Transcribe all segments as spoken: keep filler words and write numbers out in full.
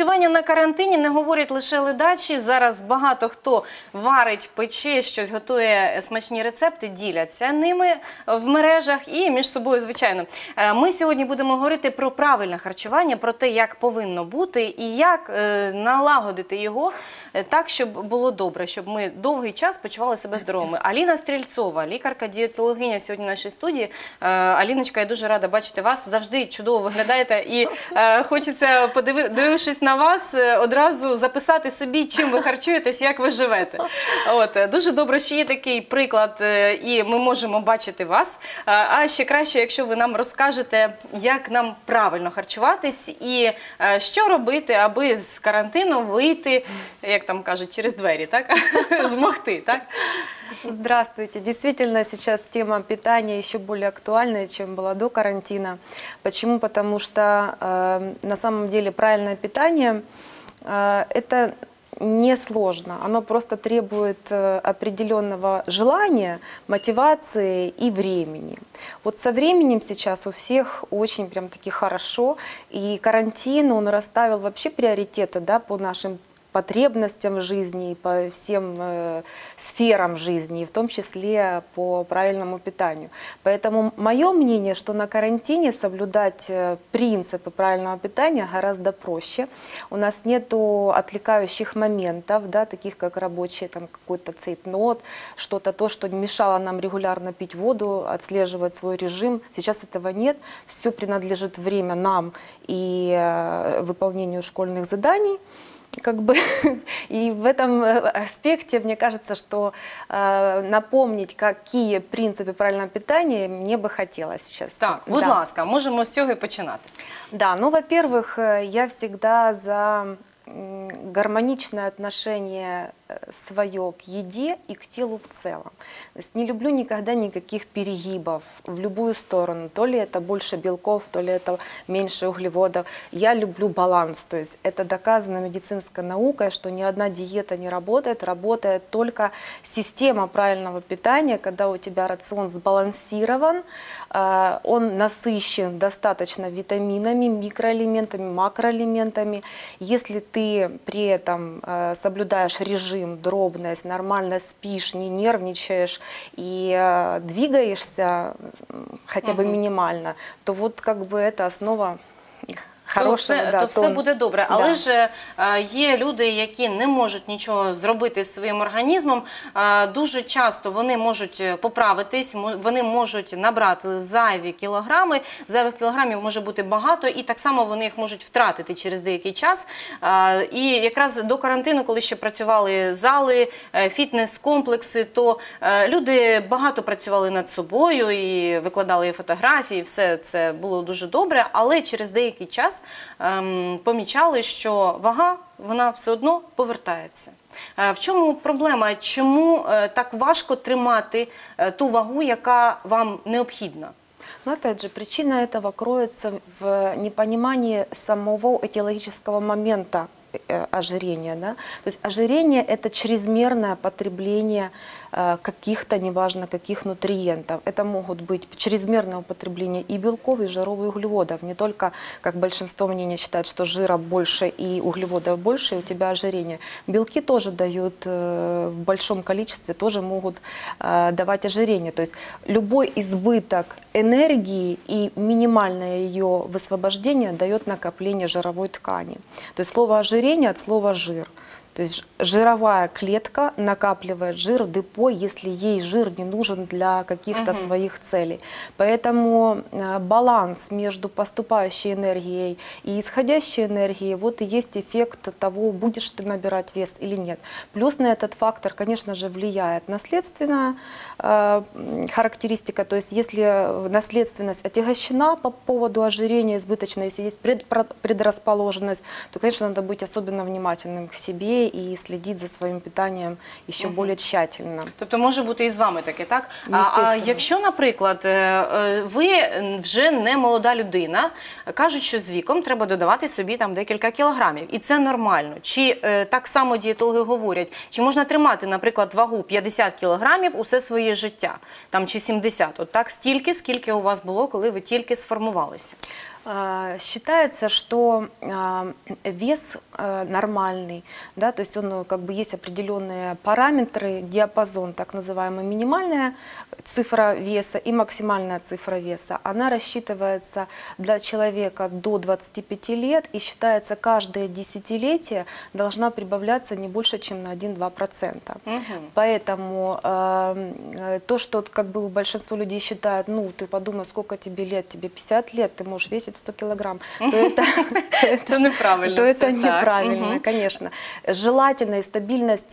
харчування на карантині не говорять лише ледачі. Зараз багато хто варить, пече, щось готує, смачні рецепти, діляться ними в мережах і між собою, звичайно. Ми сьогодні будемо говорити про правильне харчування, про те, як повинно бути і як налагодити його так, щоб було добре, щоб ми довгий час почували себе здоровими. Аліна Стрельцова, лікарка-дієтологиня сьогодні в нашій студії. Аліночка, я дуже рада бачити вас. Завжди чудово виглядаєте і хочеться, дивившись на вас, одразу записати собі, чим ви харчуєтесь, як ви живете. От, дуже добре, що є такий приклад, і ми можемо бачити вас. А ще краще, якщо ви нам розкажете, як нам правильно харчуватись і що робити, аби з карантину вийти, як там кажуть, через двері, так? Змогти, так? Здравствуйте. Действительно, сейчас тема питания еще более актуальная, чем была до карантина. Почему? Потому что э, на самом деле правильное питание э, – это несложно. Оно просто требует э, определенного желания, мотивации и времени. Вот со временем сейчас у всех очень прям таки хорошо. И карантин, он расставил вообще приоритеты, да, по нашим потребностям в жизни, по всем э, сферам жизни, в том числе по правильному питанию. Поэтому мое мнение, что на карантине соблюдать принципы правильного питания гораздо проще. У нас нету отвлекающих моментов, да, таких как рабочий там какой-то цейтнот, что-то то, что мешало нам регулярно пить воду, отслеживать свой режим. Сейчас этого нет. Все принадлежит время нам и э, выполнению школьных заданий. Как бы, и в этом аспекте, мне кажется, что э, напомнить, какие принципы правильного питания мне бы хотелось сейчас. Так, будь да. ласка, можем мы с цього и починать. Да, ну, во-первых, я всегда за гармоничное отношение свое к еде и к телу в целом. То есть не люблю никогда никаких перегибов в любую сторону. То ли это больше белков, то ли это меньше углеводов. Я люблю баланс. То есть это доказано медицинской наукой, что ни одна диета не работает. Работает только система правильного питания, когда у тебя рацион сбалансирован, он насыщен достаточно витаминами, микроэлементами, макроэлементами. Если ты при этом соблюдаешь режим, дробность, нормально спишь, не нервничаешь и э, двигаешься хотя бы mm-hmm. минимально, то вот как бы это основа хорошего. То все, да, то все буде добре. Да. Але ж е, є люди, які не можуть нічого зробити з своїм організмом. Е, дуже часто вони можуть поправитись, вони можуть набрати зайві кілограми. Зайвих кілограмів може бути багато і так само вони їх можуть втратити через деякий час. Е, і якраз до карантину, коли ще працювали зали, е, фітнес-комплекси, то е, люди багато працювали над собою і викладали фотографії, все це було дуже добре, але через деякий час помічали, що вага, вона все одно повертається. В чому проблема? Чому так важко тримати ту вагу, яка вам необхідна? Но опять же, причина этого кроется в непонимании самого этиологического момента ожирения. Да? То есть ожирение – это чрезмерное потребление каких-то, неважно каких, нутриентов. Это могут быть чрезмерное употребление и белков, и жиров, и углеводов. Не только, как большинство мнений считает, что жира больше и углеводов больше, и у тебя ожирение. Белки тоже дают в большом количестве, тоже могут давать ожирение. То есть любой избыток энергии и минимальное ее высвобождение дает накопление жировой ткани. То есть слово ожирение от слова «жир». То есть жировая клетка накапливает жир в депо, если ей жир не нужен для каких-то угу. своих целей. Поэтому баланс между поступающей энергией и исходящей энергией, вот и есть эффект того, будешь ты набирать вес или нет. Плюс на этот фактор, конечно же, влияет наследственная э, характеристика. То есть если наследственность отягощена по поводу ожирения избыточно, если есть предрасположенность, то, конечно, надо быть особенно внимательным к себе и следить за своїм питанням ще угу. більш тщательно. Тобто може бути і з вами таке, так? А якщо, наприклад, ви вже не молода людина, кажуть, що з віком треба додавати собі там декілька кілограмів, і це нормально. Чи так само дієтологи говорять, чи можна тримати, наприклад, вагу п'ятдесят кілограмів усе своє життя, там, чи сімдесят, от так стільки, скільки у вас було, коли ви тільки сформувалися? Считается, что вес нормальный, да, то есть он, как бы, есть определенные параметры, диапазон, так называемая минимальная цифра веса и максимальная цифра веса. Она рассчитывается для человека до двадцати пяти лет и считается, каждое десятилетие должна прибавляться не больше, чем на один-два процента. Угу. Поэтому то, что, как бы, большинство людей считают, ну ты подумай, сколько тебе лет, тебе пятьдесят лет, ты можешь весить сто килограмм, то это, это неправильно, то это неправильно, угу. Конечно. Желательно и стабильность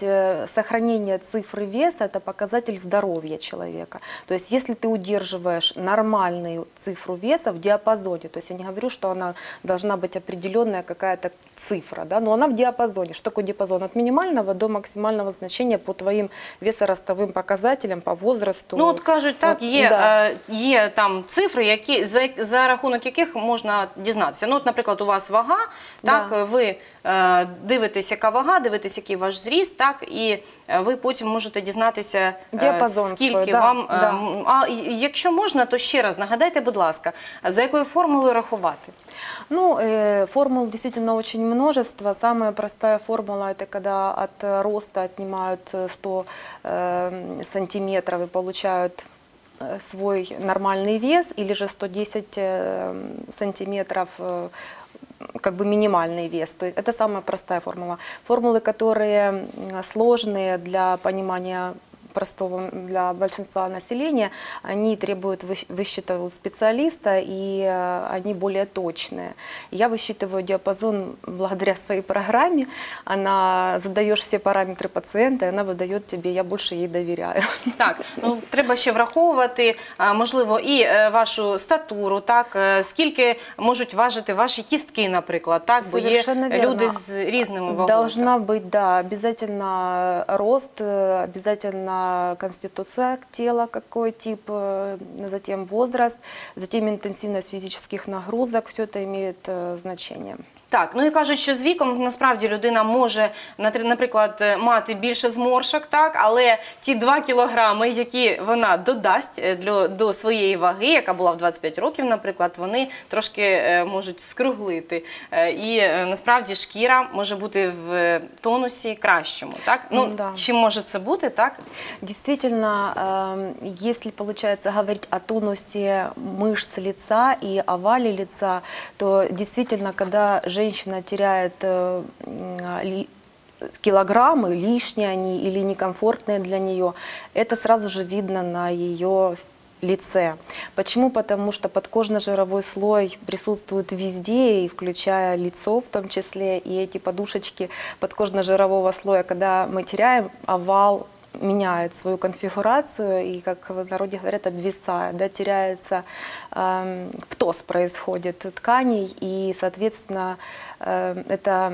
сохранения цифры веса – это показатель здоровья человека. То есть если ты удерживаешь нормальную цифру веса в диапазоне, то есть я не говорю, что она должна быть определенная какая-то цифра, да, но она в диапазоне. Что такое диапазон? От минимального до максимального значения по твоим весоростовым показателям, по возрасту. Ну от кажуть, так, от, є, да. є там цифри, які, за, за рахунок яких можна дізнатися. Ну, от, наприклад, у вас вага, так, да. ви е, дивитесь, яка вага, дивитесь, який ваш зріст, так, і ви потім можете дізнатися, е, скільки да, вам... Да. Е, а якщо можна, то ще раз нагадайте, будь ласка, за якою формулою рахувати? Ну, э, формул действительно очень множество. Самая простая формула – это когда от роста отнимают сто сантиметров и получают свой нормальный вес, или же сто десять сантиметров, как бы, минимальный вес. То есть это самая простая формула. Формулы, которые сложные для понимания простого для большинства населения, они требуют высчитывать специалиста, и они более точные. Я высчитываю диапазон благодаря своей программе. Она задаешь все параметры пациента, и она выдает тебе, я больше ей доверяю. Так, ну, треба ще враховувати, можливо, і вашу статуру, так, скільки можуть важити ваші кістки, наприклад, так, бо є люди з різними вагами. Должна бути, да, обязательно рост, обязательно конституция тела, какой тип, затем возраст, затем интенсивность физических нагрузок, все это имеет значение. Так, ну і кажуть, що з віком насправді людина може, наприклад, мати більше зморшок, так, але ті два кілограми, які вона додасть для, до своєї ваги, яка була в двадцять п'ять років, наприклад, вони трошки можуть скруглити. І насправді шкіра може бути в тонусі кращому, так? Ну, да. Чи може це бути, так? Действительно, если, получается, говорить о тонусе мышц лица и овале лица, то действительно, когда женщина Женщина теряет э, ли, килограммы, лишние они или некомфортные для нее, это сразу же видно на ее лице. Почему? Потому что подкожно-жировой слой присутствует везде, и включая лицо в том числе, и эти подушечки подкожно-жирового слоя, когда мы теряем, овал меняет свою конфигурацию и, как в народе говорят, обвисает, да, теряется, э, птоз происходит тканей, и, соответственно, э, это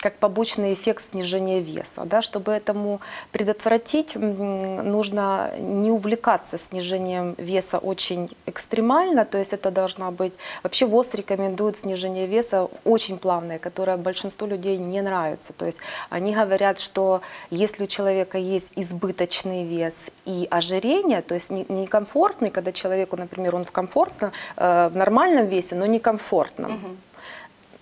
как побочный эффект снижения веса. Да. Чтобы этому предотвратить, нужно не увлекаться снижением веса очень экстремально, то есть это должна быть... Вообще ВОЗ рекомендует снижение веса очень плавное, которое большинству людей не нравится. То есть они говорят, что если у человека есть избыток, избыточный вес и ожирение, то есть некомфортный, когда человеку, например, он в комфортно, э, в нормальном весе, но некомфортном. Угу.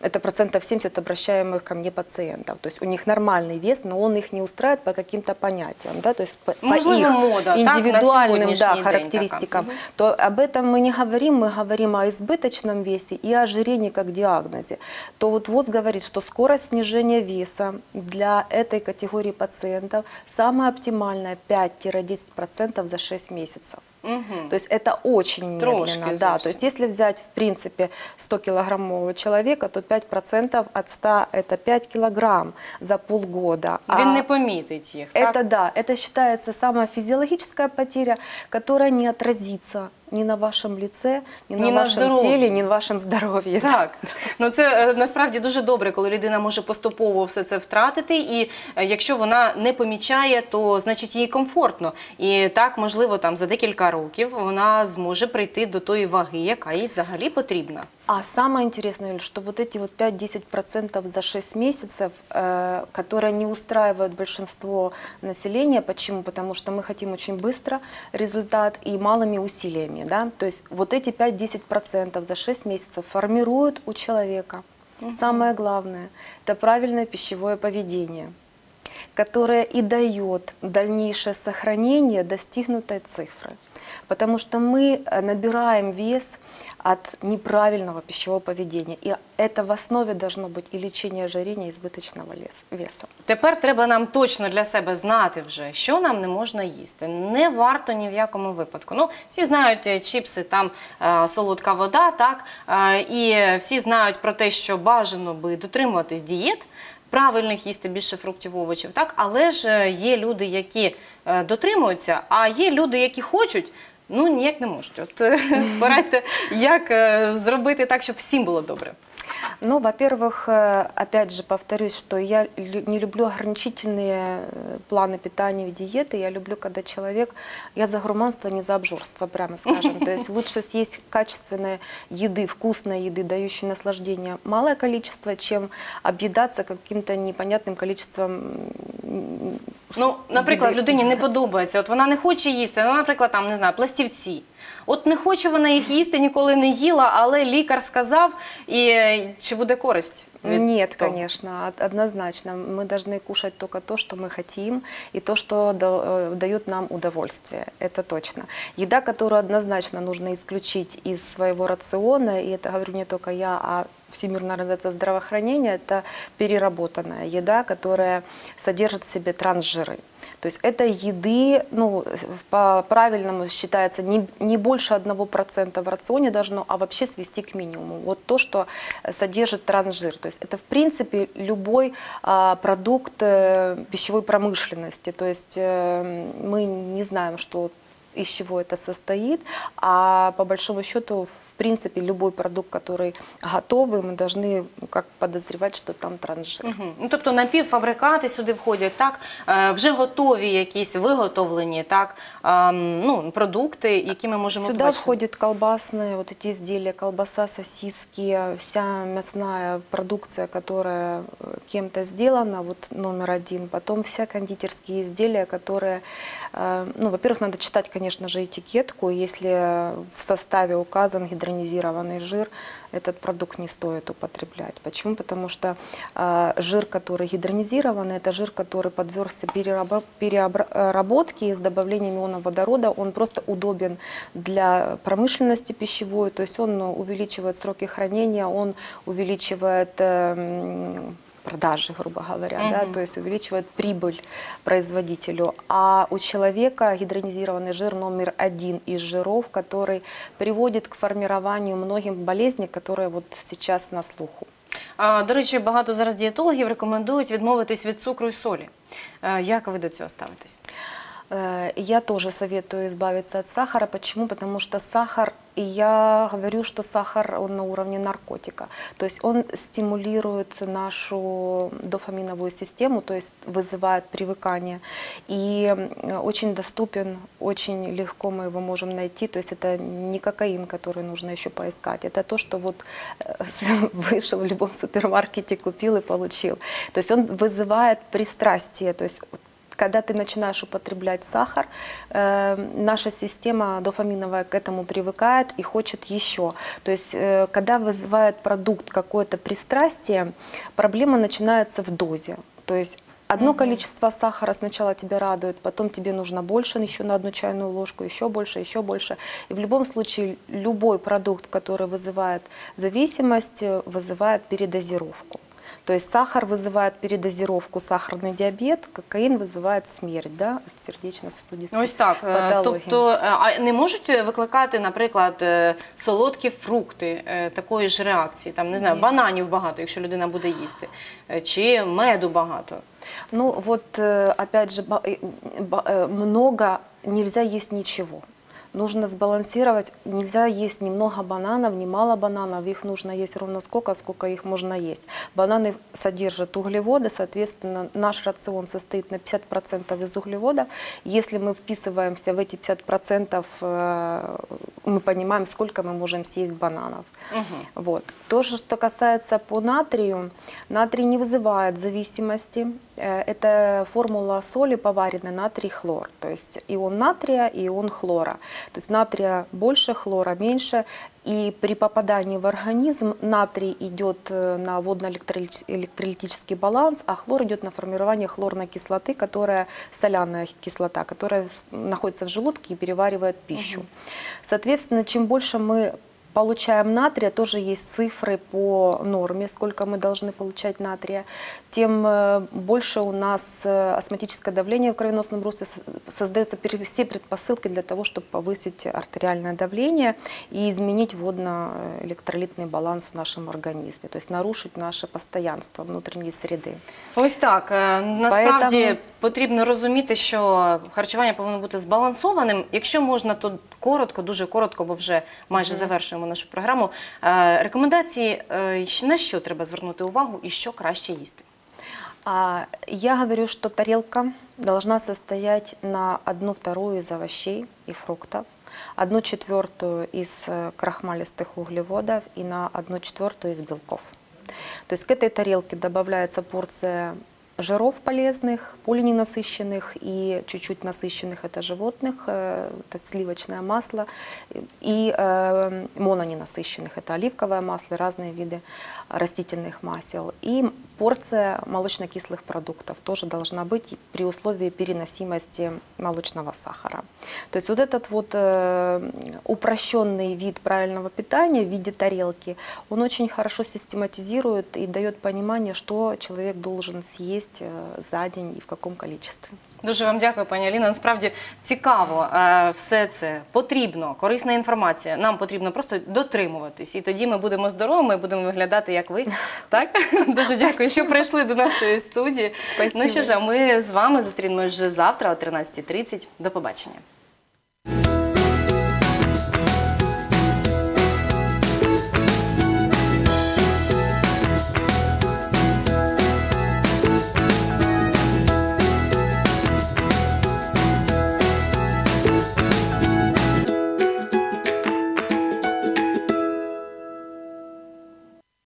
Это процентов семьдесят обращаемых ко мне пациентов. То есть у них нормальный вес, но он их не устраивает по каким-то понятиям, да, то есть по, по их мода, индивидуальным, да, характеристикам. День, то об этом мы не говорим, мы говорим о избыточном весе и о ожирении как диагнозе. То вот ВОЗ говорит, что скорость снижения веса для этой категории пациентов самая оптимальная пять-десять процентов за шесть месяцев. Угу. То есть это очень Трошки, медленно. Да. То есть если взять, в принципе, сто килограммового человека, то пять процентов от ста – это пять килограмм за полгода. А он не помітить их, так? Это, да, это считается самая физиологическая потеря, которая не отразится ни на вашем лице, ни на, на вашем здоров'я. Тілі, ні на вашому здоров'ї. Так, ну це насправді дуже добре, коли людина може поступово все це втратити, і якщо вона не помічає, то значить їй комфортно. І так, можливо, там за декілька років вона зможе прийти до тої ваги, яка їй взагалі потрібна. А самое интересное, что вот эти вот пять-десять процентов за шесть месяцев, э, которые не устраивают большинство населения. Почему? Потому что мы хотим очень быстро результат и малыми усилиями. уровне, да, то есть вот эти пять-десять процентов за шесть месяцев формируют у человека. Угу. Самое главное – это правильное пищевое поведение, которое и дает дальнейшее сохранение достигнутой цифры. Потому что мы набираем вес от неправильного пищевого поведения. И это в основе должно быть и лечение ожирения, и избыточного веса. Тепер треба нам точно для себе знати вже, що нам не можна їсти. Не варто ні в якому випадку. Ну, всі знають чіпси, там е, солодка вода, так? Е, і всі знають про те, що бажано би дотримуватись дієт, правильних їсти більше фруктів, овочів, так? Але ж є люди, які е, дотримуються, а є люди, які хочуть, ну, ніяк не можуть. От, порадьте, як э, зробити так, щоб всім було добре? Ну, во-первых, опять же повторюсь, что я не люблю ограничительные планы питания и диеты. Я люблю, когда человек... Я за гурманство, не за обжорство, прямо скажем. То есть лучше съесть качественной еды, вкусной еды, дающей наслаждение, малое количество, чем объедаться каким-то непонятным количеством... Ну, наприклад, людині не подобається, от вона не хоче їсти, ну, наприклад, там, не знаю, пластівці. От не хоче вона їх їсти, ніколи не їла, але лікар сказав, і чи буде користь? Нет, того? Конечно, однозначно. Мы должны кушать только то, что мы хотим, и то, что дает нам удовольствие, это точно. Еда, которую однозначно нужно исключить из своего рациона, и это говорю не только я, а Всемирная организация здравоохранения, это переработанная еда, которая содержит в себе трансжиры. То есть это еды, ну, по-правильному считается, не, не больше одного процента в рационе должно, а вообще свести к минимуму. Вот то, что содержит трансжир. То есть это, в принципе, любой а, продукт э, пищевой промышленности. То есть э, мы не знаем, что... из чего это состоит, а по большому счету, в принципе, любой продукт, который готовый, мы должны как подозревать, что там трансжир. Угу. Ну, тобто напівфабрикати сюди входять, так, е, вже готові якісь виготовлені, так, е, ну, продукти, які ми можемо побачити. Сюди входять колбасні, вот эти изделия, колбаса, сосиски, вся мясная продукция, которая кем-то сделана, вот номер один, потом вся кондитерские изделия, которые, э, ну, во-первых, надо читать, конечно же, этикетку. Если в составе указан гидронизированный жир, этот продукт не стоит употреблять. Почему? Потому что э, жир, который гидронизированный, это жир, который подвергся переработке и с добавлением иона водорода. Он просто удобен для промышленности пищевой, то есть он увеличивает сроки хранения, он увеличивает... Э, продажи, грубо говоря, mm-hmm. да, то есть увеличивает прибыль производителю. А у человека гидронизированный жир номер один из жиров, который приводит к формированию многих болезней, которые вот сейчас на слуху. До речі, багато зараз дієтологів рекомендують відмовитись від цукру і солі. Як ви до цього ставитесь? Я тоже советую избавиться от сахара. Почему? Потому что сахар, и я говорю, что сахар, он на уровне наркотика. То есть он стимулирует нашу дофаминовую систему, то есть вызывает привыкание. И очень доступен, очень легко мы его можем найти. То есть это не кокаин, который нужно еще поискать. Это то, что вот вышел в любом супермаркете, купил и получил. То есть он вызывает пристрастие, то есть... Когда ты начинаешь употреблять сахар, э, наша система дофаминовая к этому привыкает и хочет еще. То есть, э, когда вызывает продукт какое-то пристрастие, проблема начинается в дозе. То есть, одно количество сахара сначала тебя радует, потом тебе нужно больше, еще на одну чайную ложку, еще больше, еще больше. И в любом случае, любой продукт, который вызывает зависимость, вызывает передозировку. То есть сахар вызывает передозировку, сахарный диабет, кокаин вызывает смерть, да, от сердечно-сосудистых Ось так. патологий. Тобто, а не можуть викликати, наприклад, солодкі фрукти такої ж реакції? Там, не знаю, Ні. бананів багато, якщо людина буде їсти, чи меду багато? Ну, вот, опять же, много, нельзя есть ничего. Нужно сбалансировать, нельзя есть ни много бананов, ни мало бананов, их нужно есть ровно сколько, сколько их можно есть. Бананы содержат углеводы, соответственно, наш рацион состоит на пятьдесят процентов из углеводов. Если мы вписываемся в эти пятьдесят процентов, мы понимаем, сколько мы можем съесть бананов. Угу. Вот. То, что касается по натрию, натрий не вызывает зависимости. Это формула соли поваренной натрий-хлор, то есть ион натрия и ион хлора. То есть натрия больше, хлора меньше. И при попадании в организм натрий идет на водно-электролитический баланс, а хлор идет на формирование хлорной кислоты, которая соляная кислота, которая находится в желудке и переваривает пищу. Угу. Соответственно, чем больше мы получаем натрия, тоже есть цифры по норме, сколько мы должны получать натрия, тем больше у нас астматическое давление в кровеносном русле, создаются все предпосылки для того, чтобы повысить артериальное давление и изменить водно-электролитный баланс в нашем организме, то есть нарушить наше постоянство внутренней среды. Ось так, насправді Поэтому... потрібно розуміти, що харчування повинно бути збалансованим. Якщо можна, то коротко, дуже коротко, бо вже майже завершуємо нашу програму. Рекомендации, на что треба звернути увагу и что краще есть? Я говорю, что тарелка должна состоять на одну вторую из овощей и фруктов, одну четвертую из крахмалистых углеводов и на одну четвертую из белков. То есть к этой тарелке добавляется порция жиров полезных, полиненасыщенных и чуть-чуть насыщенных, это животных, это сливочное масло, и мононенасыщенных, это оливковое масло, разные виды растительных масел. И порция молочнокислых продуктов тоже должна быть при условии переносимости молочного сахара. То есть вот этот вот упрощенный вид правильного питания в виде тарелки, он очень хорошо систематизирует и дает понимание, что человек должен съесть за день і в якому кількості. Дуже вам дякую, пані Аліна. Насправді цікаво все це, потрібно, корисна інформація. Нам потрібно просто дотримуватись. І тоді ми будемо здоровими, будемо виглядати, як ви. Так? Дуже дякую, що прийшли до нашої студії. Ну що ж, ми з вами зустрінемось вже завтра о тринадцятій тридцять. До побачення.